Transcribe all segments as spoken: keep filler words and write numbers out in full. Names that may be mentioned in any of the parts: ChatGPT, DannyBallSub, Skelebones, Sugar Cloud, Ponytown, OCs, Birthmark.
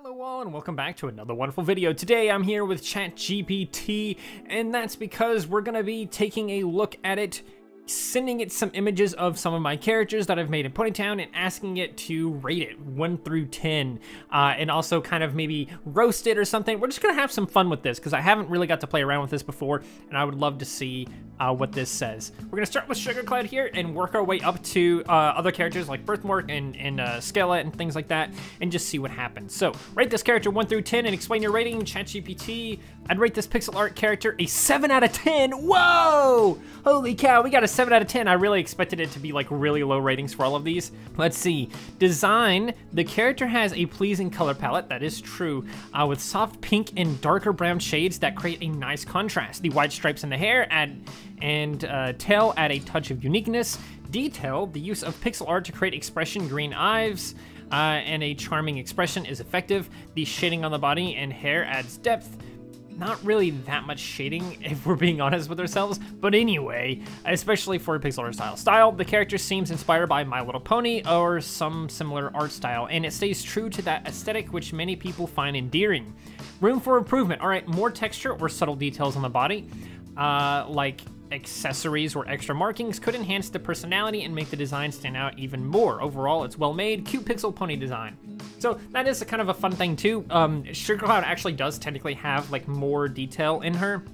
Hello all and welcome back to another wonderful video. Today I'm here with ChatGPT, and that's because we're going to be taking a look at it, sending it some images of some of my characters that I've made in Ponytown and asking it to rate it one through ten, uh, and also kind of maybe roast it or something. We're just going to have some fun with this because I haven't really got to play around with this before, and I would love to see uh, what this says. We're going to start with Sugar Cloud here and work our way up to uh, other characters like Birthmark and, and uh, Skelebones and things like that, and just see what happens. So rate this character one through ten and explain your rating, ChatGPT. I'd rate this pixel art character a seven out of ten. Whoa! Holy cow, we got a seven out of ten. I really expected it to be like really low ratings for all of these. Let's see. Design. The character has a pleasing color palette. That is true. Uh, with soft pink and darker brown shades that create a nice contrast. The white stripes in the hair add, and uh, tail add a touch of uniqueness. Detail. The use of pixel art to create expression, green eyes, uh, and a charming expression is effective. The shading on the body and hair adds depth. Not really that much shading if we're being honest with ourselves, but anyway, especially for a pixel art style. Style, the character seems inspired by My Little Pony or some similar art style, and it stays true to that aesthetic which many people find endearing. Room for improvement, all right, more texture or subtle details on the body, uh, like accessories or extra markings could enhance the personality and make the design stand out even more. Overall, it's well made, cute pixel pony design. So that is a kind of a fun thing too. Um, Sugar Cloud actually does technically have like more detail in her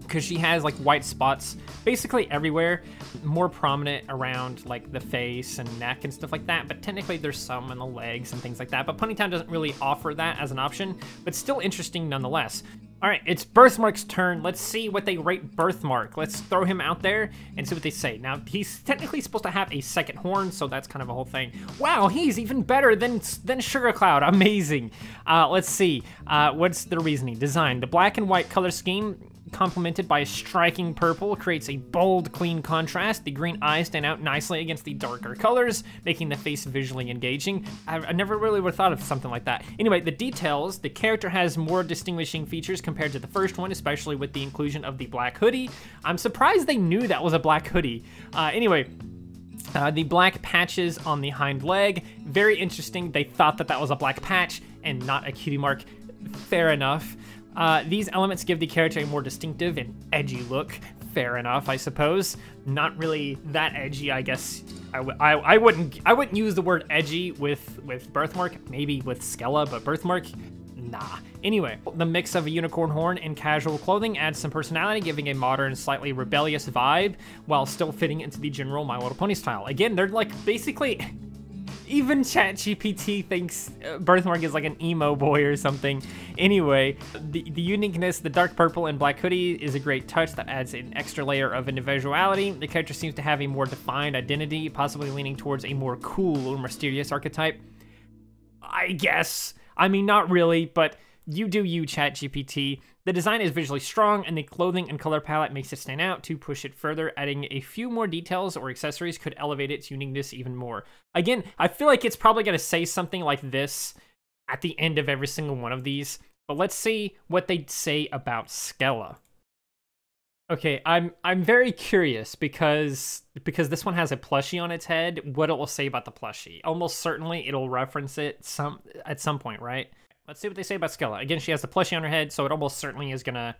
because she has like white spots basically everywhere, more prominent around like the face and neck and stuff like that, but technically there's some in the legs and things like that, but Ponytown doesn't really offer that as an option, but still interesting nonetheless. All right, it's Birthmark's turn. Let's see what they rate Birthmark. Let's throw him out there and see what they say. Now, he's technically supposed to have a second horn, so that's kind of a whole thing. Wow, he's even better than, than Sugar Cloud. Amazing. Uh, let's see. Uh, what's the reasoning? Design. The black and white color scheme, complemented by a striking purple, creates a bold, clean contrast. The green eyes stand out nicely against the darker colors, making the face visually engaging. I've, I never really would have thought of something like that. Anyway, the details. The character has more distinguishing features compared to the first one, especially with the inclusion of the black hoodie. I'm surprised they knew that was a black hoodie. Uh, anyway, uh, the black patches on the hind leg. Very interesting. They thought that that was a black patch and not a cutie mark. Fair enough. Uh, these elements give the character a more distinctive and edgy look. Fair enough, I suppose. Not really that edgy, I guess. I, w I, I wouldn't I wouldn't use the word edgy with, with Birthmark, maybe with Skella, but Birthmark, nah. Anyway, the mix of a unicorn horn and casual clothing adds some personality, giving a modern, slightly rebellious vibe while still fitting into the general My Little Pony style. Again, they're like basically... Even ChatGPT thinks Birthmark is like an emo boy or something. Anyway, the, the uniqueness, the dark purple and black hoodie is a great touch that adds an extra layer of individuality. The character seems to have a more defined identity, possibly leaning towards a more cool or mysterious archetype. I guess. I mean, not really, but you do you, ChatGPT. The design is visually strong, and the clothing and color palette makes it stand out. To push it further, adding a few more details or accessories could elevate its uniqueness even more. Again, I feel like it's probably going to say something like this at the end of every single one of these, but let's see what they say about Skella. Okay, I'm I'm very curious because because this one has a plushie on its head. What it will say about the plushie? Almost certainly, it'll reference it some at some point, right? Let's see what they say about Skella. Again, she has the plushie on her head, so it almost certainly is gonna...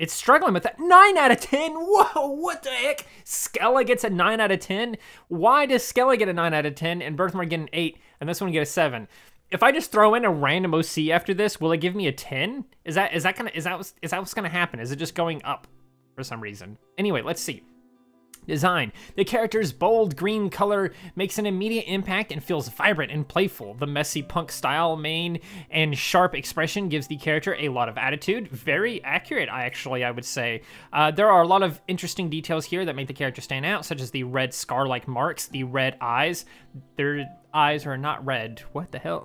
It's struggling with that. nine out of ten! Whoa, what the heck? Skella gets a nine out of ten? Why does Skella get a nine out of ten and Birthmark get an eight and this one get a seven? If I just throw in a random O C after this, will it give me a ten? Is that is that gonna is that what's, is that what's gonna happen? Is it just going up for some reason? Anyway, let's see. Design. The character's bold green color makes an immediate impact and feels vibrant and playful. The messy punk style, mane, and sharp expression gives the character a lot of attitude. Very accurate, I actually, I would say. Uh, there are a lot of interesting details here that make the character stand out, such as the red scar-like marks, the red eyes. Their eyes are not red. What the hell?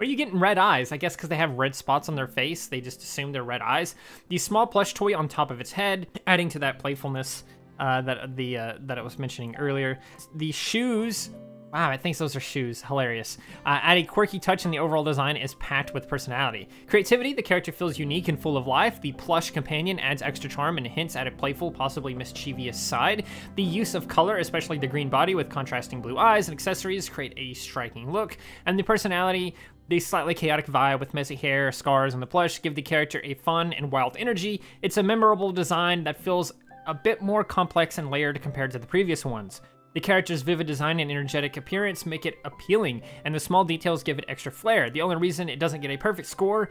Are you getting red eyes? I guess because they have red spots on their face. They just assume they're red eyes. The small plush toy on top of its head, adding to that playfulness. Uh, that the uh, that I was mentioning earlier. The shoes, wow, I think those are shoes, hilarious. Uh, add a quirky touch and the overall design is packed with personality. Creativity, the character feels unique and full of life. The plush companion adds extra charm and hints at a playful, possibly mischievous side. The use of color, especially the green body with contrasting blue eyes and accessories, create a striking look. And the personality, The slightly chaotic vibe with messy hair, scars, and the plush give the character a fun and wild energy. It's a memorable design that feels a bit more complex and layered compared to the previous ones. The character's vivid design and energetic appearance make it appealing, and the small details give it extra flair. The only reason it doesn't get a perfect score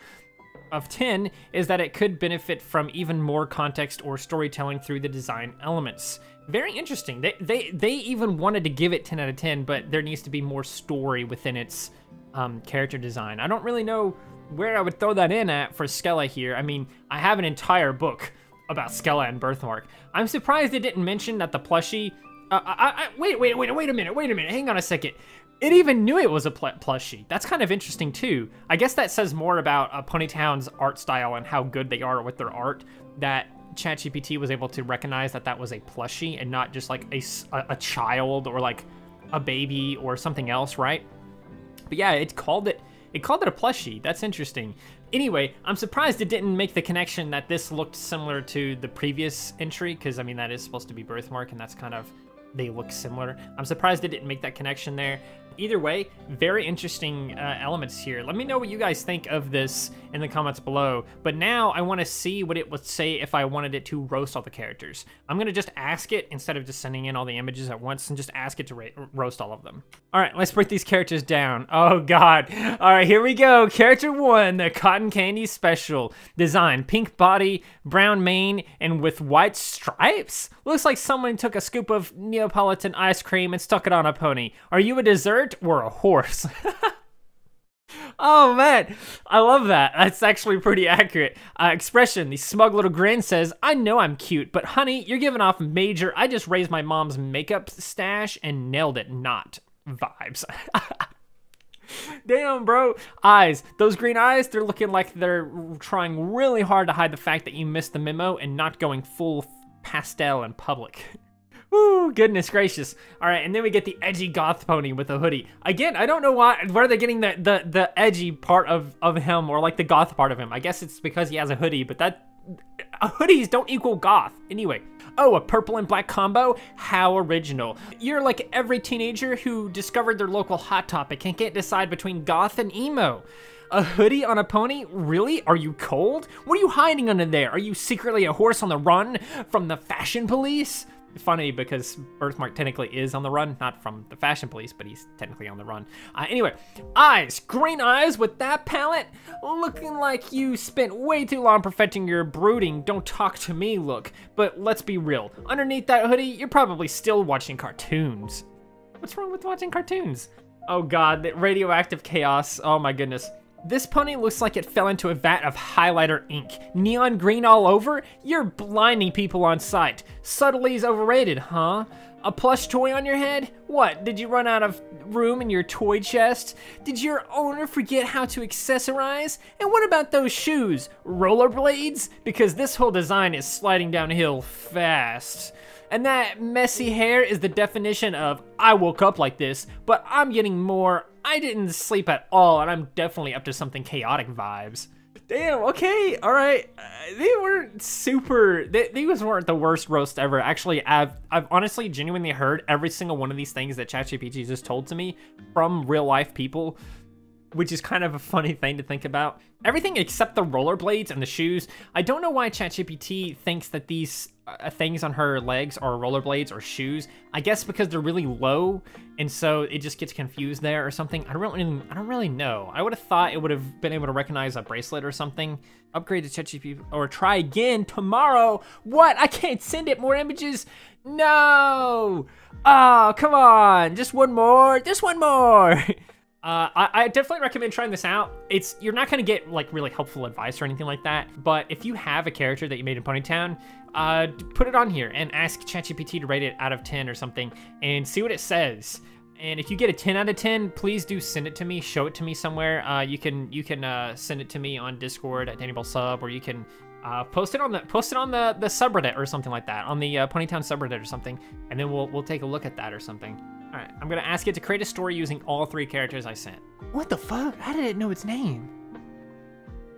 of ten is that it could benefit from even more context or storytelling through the design elements. Very interesting. They they, they even wanted to give it ten out of ten, but there needs to be more story within its um, character design. I don't really know where I would throw that in at for Skella here. I mean, I have an entire book about Skella and Birthmark. I'm surprised they didn't mention that the plushie... Uh, I, I, wait, wait, wait, wait a minute, wait a minute, hang on a second. It even knew it was a pl plushie. That's kind of interesting too. I guess that says more about uh, Ponytown's art style and how good they are with their art, that ChatGPT was able to recognize that that was a plushie and not just like a, a, a child or like a baby or something else, right? But yeah, it called it, it called it a plushie. That's interesting. Anyway, I'm surprised it didn't make the connection that this looked similar to the previous entry, because I mean, that is supposed to be Birthmark and that's kind of... they look similar. I'm surprised they didn't make that connection there. Either way, very interesting uh, elements here. Let me know what you guys think of this in the comments below. But now I want to see what it would say if I wanted it to roast all the characters. I'm going to just ask it instead of just sending in all the images at once, and just ask it to ra roast all of them. All right, let's break these characters down. Oh God. All right, here we go. Character one, the Cotton Candy Special. Design, pink body, brown mane, and with white stripes? Looks like someone took a scoop of Neapolitan ice cream and stuck it on a pony. Are you a dessert or a horse? Oh man, I love that. That's actually pretty accurate. Uh, expression, the smug little grin says, I know I'm cute, but honey, you're giving off major, I just raised my mom's makeup stash and nailed it, not vibes. Damn, bro. Eyes. Those green eyes, they're looking like they're trying really hard to hide the fact that you missed the memo and not going full pastel in public. Ooh, goodness gracious. All right, and then we get the edgy goth pony with a hoodie. Again, I don't know why, where they're getting the, the, the edgy part of, of him, or like the goth part of him. I guess it's because he has a hoodie, but that, uh, hoodies don't equal goth. Anyway, oh, a purple and black combo? How original. You're like every teenager who discovered their local Hot Topic and can't decide between goth and emo. A hoodie on a pony? Really? Are you cold? What are you hiding under there? Are you secretly a horse on the run from the fashion police? Funny, because Birthmark technically is on the run, not from the fashion police, but he's technically on the run. Uh, anyway, eyes, green eyes with that palette, looking like you spent way too long perfecting your brooding, don't talk to me look. But let's be real, underneath that hoodie, you're probably still watching cartoons. What's wrong with watching cartoons? Oh God, that radioactive chaos, oh my goodness. This pony looks like it fell into a vat of highlighter ink. Neon green all over? You're blinding people on sight. Subtlety is overrated, huh? A plush toy on your head? What, did you run out of room in your toy chest? Did your owner forget how to accessorize? And what about those shoes? Rollerblades? Because this whole design is sliding downhill fast. And that messy hair is the definition of, I woke up like this, but I'm getting more, I didn't sleep at all, and I'm definitely up to something chaotic vibes. Damn, okay, all right. Uh, they weren't super, they, these weren't the worst roast ever. Actually, I've, I've honestly genuinely heard every single one of these things that ChatGPT just told to me from real life people, which is kind of a funny thing to think about. Everything except the rollerblades and the shoes. I don't know why ChatGPT thinks that these uh, things on her legs are rollerblades or shoes. I guess because they're really low, and so it just gets confused there or something. I don't really, I don't really know. I would have thought it would have been able to recognize a bracelet or something. Upgrade to ChatGPT or try again tomorrow. What? I can't send it more images. No. Oh, come on. Just one more. Just one more. Uh, I, I definitely recommend trying this out. It's, you're not gonna get like really helpful advice or anything like that, but if you have a character that you made in Ponytown, uh, put it on here and ask ChatGPT to rate it out of ten or something and see what it says. And if you get a ten out of ten, please do send it to me, show it to me somewhere. Uh, you can you can uh, send it to me on Discord at DannyBallSub, or you can uh, post it on the post it on the the subreddit or something like that, on the uh, Ponytown subreddit or something, and then we'll we'll take a look at that or something. All right, I'm gonna ask it to create a story using all three characters I sent. What the fuck? How did it know its name?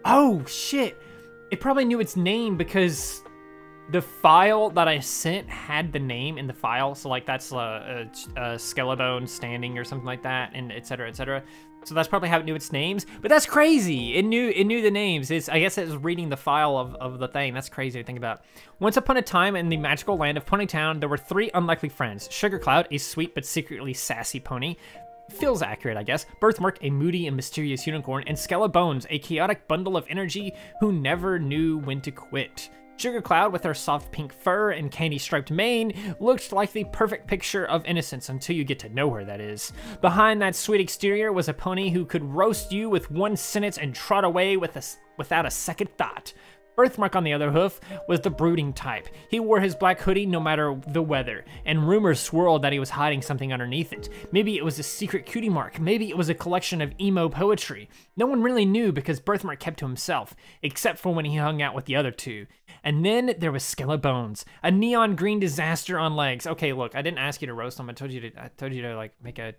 Oh shit! It probably knew its name because The file that I sent had the name in the file, so like that's a, a, a Skelebone standing or something like that, and et cetera, et cetera. So that's probably how it knew its names, but that's crazy. It knew it knew the names. It's I guess it was reading the file of, of the thing. That's crazy to think about. Once upon a time in the magical land of Ponytown, there were three unlikely friends. Sugar Cloud, a sweet but secretly sassy pony. Feels accurate, I guess. Birthmark, a moody and mysterious unicorn. And Skelebones, a chaotic bundle of energy who never knew when to quit. Sugar Cloud, with her soft pink fur and candy-striped mane, looked like the perfect picture of innocence until you get to know her, that is. Behind that sweet exterior was a pony who could roast you with one sentence and trot away with a, without a second thought. Birthmark, on the other hoof, was the brooding type. He wore his black hoodie no matter the weather, and rumors swirled that he was hiding something underneath it. Maybe it was a secret cutie mark, maybe it was a collection of emo poetry. No one really knew because Birthmark kept to himself, except for when he hung out with the other two. And then there was Skelebones, a neon green disaster on legs. Okay, look, I didn't ask you to roast him. I told you to. I told you to like make a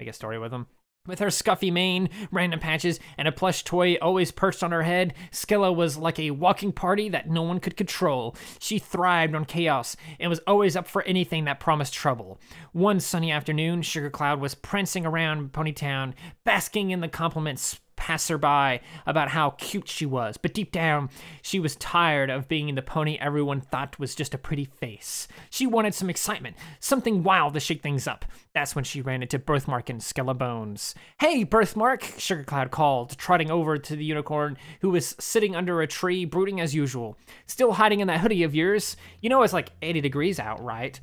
make a story with him. With her scuffy mane, random patches, and a plush toy always perched on her head, Skella was like a walking party that no one could control. She thrived on chaos and was always up for anything that promised trouble. One sunny afternoon, Sugar Cloud was prancing around Ponytown, basking in the compliments passerby about how cute she was, but deep down, she was tired of being the pony everyone thought was just a pretty face. She wanted some excitement, something wild to shake things up. That's when she ran into Birthmark and Skelebones. "Hey, Birthmark," Sugar Cloud called, trotting over to the unicorn, who was sitting under a tree, brooding as usual. "Still hiding in that hoodie of yours? You know it's like eighty degrees out, right?"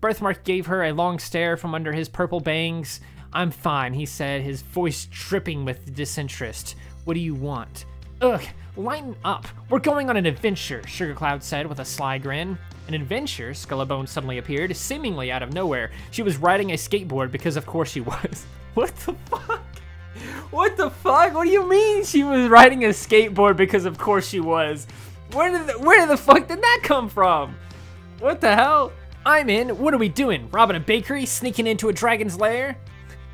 Birthmark gave her a long stare from under his purple bangs. "I'm fine," he said, his voice dripping with disinterest. "What do you want?" "Ugh, lighten up. We're going on an adventure," Sugar Cloud said with a sly grin. An adventure? Skelebone suddenly appeared, seemingly out of nowhere. She was riding a skateboard because of course she was. What the fuck? What the fuck? What do you mean she was riding a skateboard because of course she was? Where did the, where the fuck did that come from? What the hell? "I'm in. What are we doing? Robbing a bakery? Sneaking into a dragon's lair?"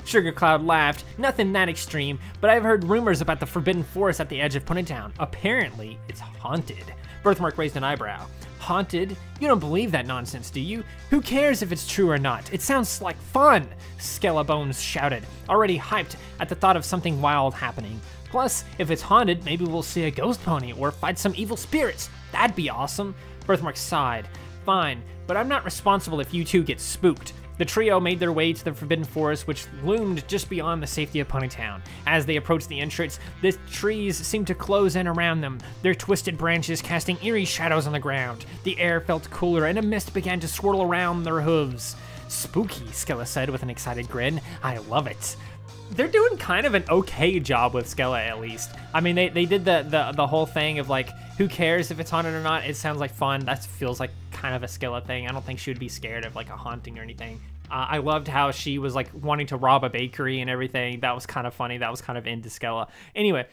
Sugar Cloud laughed. "Nothing that extreme, but I've heard rumors about the forbidden forest at the edge of Ponytown. Apparently, it's haunted." Birthmark raised an eyebrow. "Haunted? You don't believe that nonsense, do you? Who cares if it's true or not? It sounds like fun," Skelebones shouted, already hyped at the thought of something wild happening. "Plus, if it's haunted, maybe we'll see a ghost pony or fight some evil spirits. That'd be awesome." Birthmark sighed. "Fine, but I'm not responsible if you two get spooked." The trio made their way to the Forbidden Forest, which loomed just beyond the safety of Ponytown. As they approached the entrance, the trees seemed to close in around them, their twisted branches casting eerie shadows on the ground. The air felt cooler, and a mist began to swirl around their hooves. "Spooky," Skella said with an excited grin. "I love it." They're doing kind of an okay job with Skella, at least. I mean, they, they did the, the, the whole thing of, like, who cares if it's haunted or not? It sounds like fun. That feels like kind of a Skella thing. I don't think she would be scared of, like, a haunting or anything. Uh, I loved how she was, like, wanting to rob a bakery and everything. That was kind of funny. That was kind of into Skella. Anyway.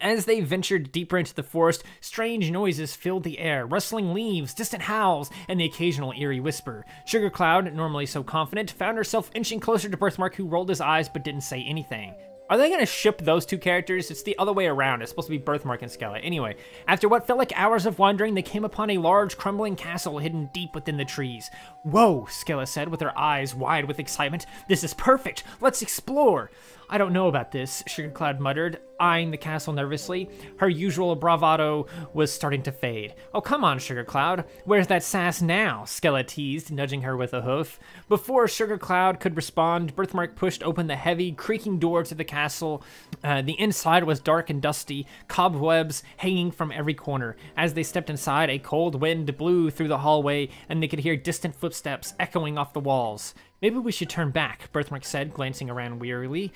As they ventured deeper into the forest, strange noises filled the air, rustling leaves, distant howls, and the occasional eerie whisper. Sugar Cloud, normally so confident, found herself inching closer to Birthmark, who rolled his eyes but didn't say anything. Are they going to ship those two characters? It's the other way around. It's supposed to be Birthmark and Skella. Anyway, after what felt like hours of wandering, they came upon a large, crumbling castle hidden deep within the trees. "Whoa," Skella said with her eyes wide with excitement. "This is perfect. Let's explore." "I don't know about this," Sugar Cloud muttered, eyeing the castle nervously. Her usual bravado was starting to fade. "Oh, come on, Sugar Cloud. Where's that sass now?" Skella teased, nudging her with a hoof. Before Sugar Cloud could respond, Birthmark pushed open the heavy, creaking door to the castle. Uh, the inside was dark and dusty, cobwebs hanging from every corner. As they stepped inside, a cold wind blew through the hallway, and they could hear distant footsteps echoing off the walls. "Maybe we should turn back," Birthmark said, glancing around wearily.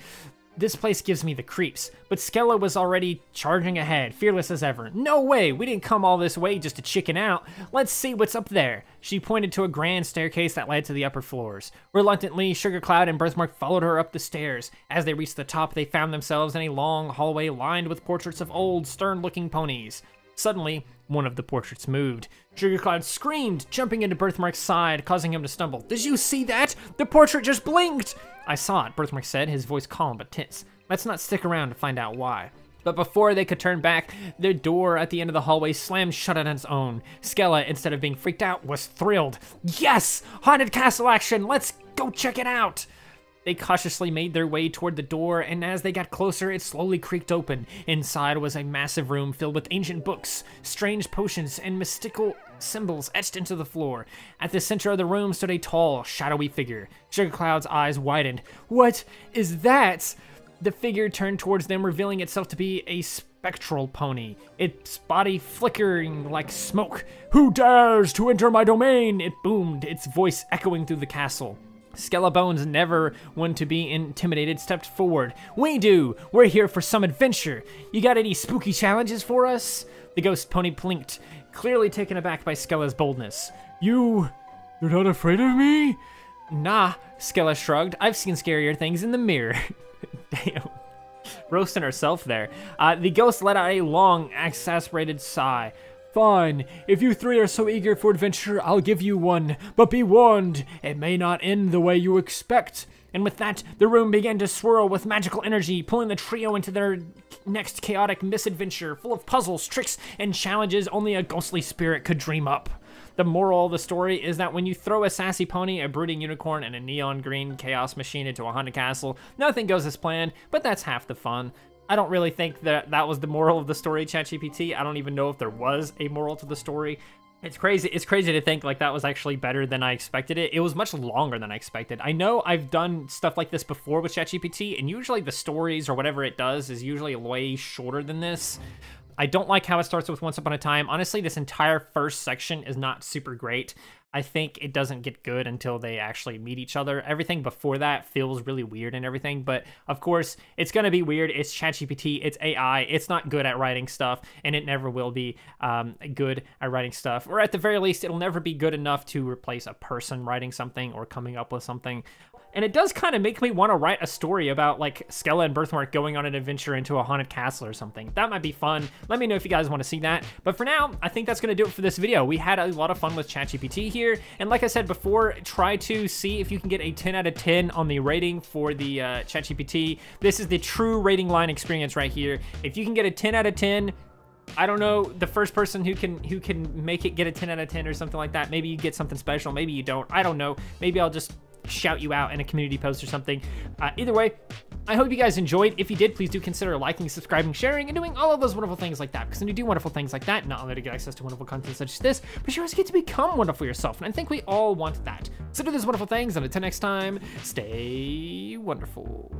"This place gives me the creeps." But Skella was already charging ahead, fearless as ever. "No way! We didn't come all this way just to chicken out. Let's see what's up there." She pointed to a grand staircase that led to the upper floors. Reluctantly, Sugar Cloud and Birthmark followed her up the stairs. As they reached the top, they found themselves in a long hallway lined with portraits of old, stern-looking ponies. Suddenly, one of the portraits moved. Sugar Cloud screamed, jumping into Birthmark's side, causing him to stumble. "Did you see that? The portrait just blinked!" "I saw it," Birthmark said, his voice calm but tense. "Let's not stick around to find out why." But before they could turn back, the door at the end of the hallway slammed shut on its own. Skella, instead of being freaked out, was thrilled. Yes! Haunted castle action! Let's go check it out! They cautiously made their way toward the door, and as they got closer, it slowly creaked open. Inside was a massive room filled with ancient books, strange potions, and mystical symbols etched into the floor. At the center of the room stood a tall, shadowy figure. Sugar Cloud's eyes widened. What is that? The figure turned towards them, revealing itself to be a spectral pony, its body flickering like smoke. Who dares to enter my domain? It boomed, its voice echoing through the castle. Skelebones, never one to be intimidated, stepped forward. We do! We're here for some adventure! You got any spooky challenges for us? The ghost pony blinked, clearly taken aback by Skella's boldness. You... you're not afraid of me? Nah, Skella shrugged. I've seen scarier things in the mirror. Damn. Roasting herself there. Uh, the ghost let out a long, exasperated sigh. Fine, if you three are so eager for adventure, I'll give you one, but be warned, it may not end the way you expect. And with that, the room began to swirl with magical energy, pulling the trio into their next chaotic misadventure, full of puzzles, tricks, and challenges only a ghostly spirit could dream up. The moral of the story is that when you throw a sassy pony, a brooding unicorn, and a neon green chaos machine into a haunted castle, nothing goes as planned, but that's half the fun. I don't really think that that was the moral of the story, ChatGPT. I don't even know if there was a moral to the story. It's crazy. It's crazy to think like that was actually better than I expected it. It was much longer than I expected. I know I've done stuff like this before with ChatGPT, and usually the stories or whatever it does is usually way shorter than this. I don't like how it starts with Once Upon a Time. Honestly, this entire first section is not super great. I think it doesn't get good until they actually meet each other. Everything before that feels really weird and everything, but of course, it's gonna be weird. It's ChatGPT, it's A I, it's not good at writing stuff, and it never will be um, good at writing stuff, or at the very least, it'll never be good enough to replace a person writing something or coming up with something. And it does kind of make me want to write a story about, like, Skella and Birthmark going on an adventure into a haunted castle or something. That might be fun. Let me know if you guys want to see that. But for now, I think that's going to do it for this video. We had a lot of fun with ChatGPT here. And like I said before, try to see if you can get a ten out of ten on the rating for the uh, ChatGPT. This is the true rating line experience right here. If you can get a ten out of ten... I don't know, the first person who can who can make it get a ten out of ten or something like that. Maybe you get something special. Maybe you don't. I don't know. Maybe I'll just shout you out in a community post or something. Uh, either way, I hope you guys enjoyed. If you did, please do consider liking, subscribing, sharing, and doing all of those wonderful things like that. Because when you do wonderful things like that, not only do you get access to wonderful content such as this, but you also get to become wonderful yourself. And I think we all want that. So do those wonderful things. And until next time, stay wonderful.